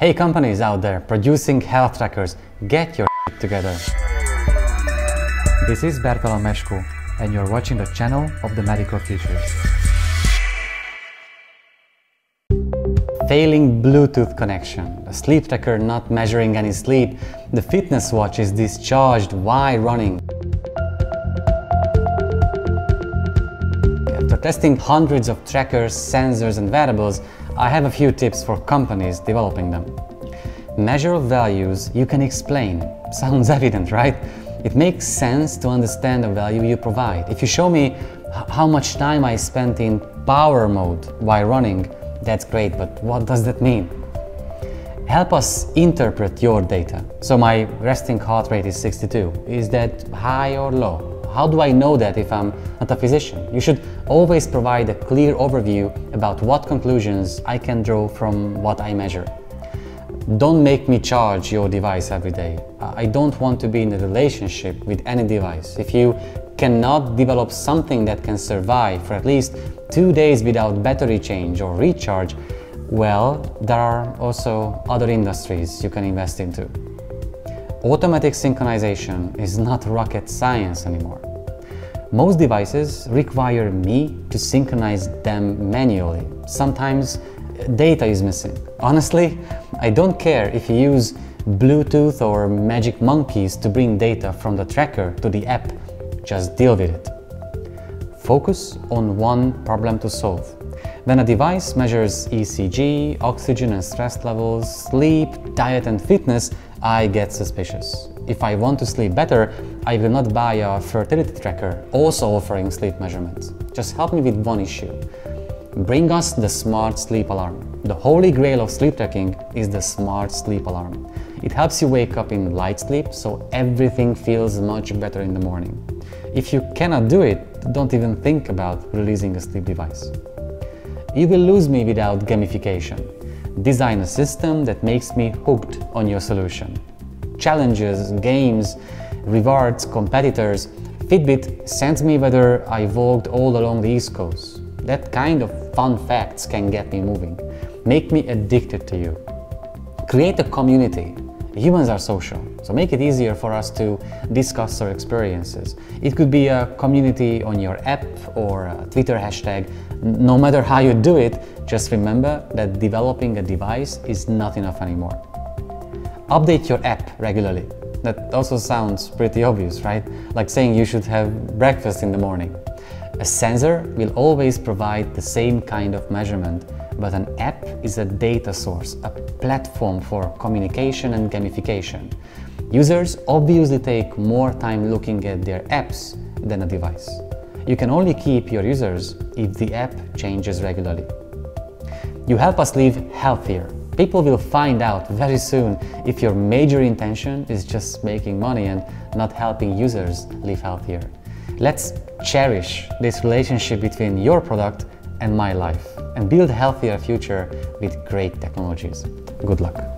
Hey companies out there producing health trackers, get your shit together. This is Bertalan Mesko and you're watching the channel of The Medical Futurist. Failing Bluetooth connection, the sleep tracker not measuring any sleep, the fitness watch is discharged while running. After testing hundreds of trackers, sensors and wearables, I have a few tips for companies developing them. Measure values you can explain. Sounds evident, right? It makes sense to understand the value you provide. If you show me how much time I spent in power mode while running, that's great, but what does that mean? Help us interpret your data. So my resting heart rate is 62. Is that high or low? How do I know that if I'm not a physician? You should always provide a clear overview about what conclusions I can draw from what I measure. Don't make me charge your device every day. I don't want to be in a relationship with any device. If you cannot develop something that can survive for at least 2 days without battery change or recharge, well, there are also other industries you can invest into. Automatic synchronization is not rocket science anymore. Most devices require me to synchronize them manually. Sometimes data is missing. Honestly, I don't care if you use Bluetooth or Magic Monkeys to bring data from the tracker to the app. Just deal with it. Focus on one problem to solve. When a device measures ECG, oxygen and stress levels, sleep, diet and fitness, I get suspicious. If I want to sleep better, I will not buy a fertility tracker also offering sleep measurements. Just help me with one issue. Bring us the smart sleep alarm. The holy grail of sleep tracking is the smart sleep alarm. It helps you wake up in light sleep, so everything feels much better in the morning. If you cannot do it, don't even think about releasing a sleep device. You will lose me without gamification. Design a system that makes me hooked on your solution. Challenges, games, rewards, competitors. Fitbit sends me whether I walked all along the East Coast. That kind of fun facts can get me moving. Make me addicted to you. Create a community. Humans are social, so make it easier for us to discuss our experiences. It could be a community on your app or a Twitter hashtag. No matter how you do it, just remember that developing a device is not enough anymore. Update your app regularly. That also sounds pretty obvious, right? Like saying you should have breakfast in the morning. A sensor will always provide the same kind of measurement, but an app is a data source, a platform for communication and gamification. Users obviously take more time looking at their apps than a device. You can only keep your users if the app changes regularly. You help us live healthier. People will find out very soon if your major intention is just making money and not helping users live healthier. Let's cherish this relationship between your product and my life and build a healthier future with great technologies. Good luck.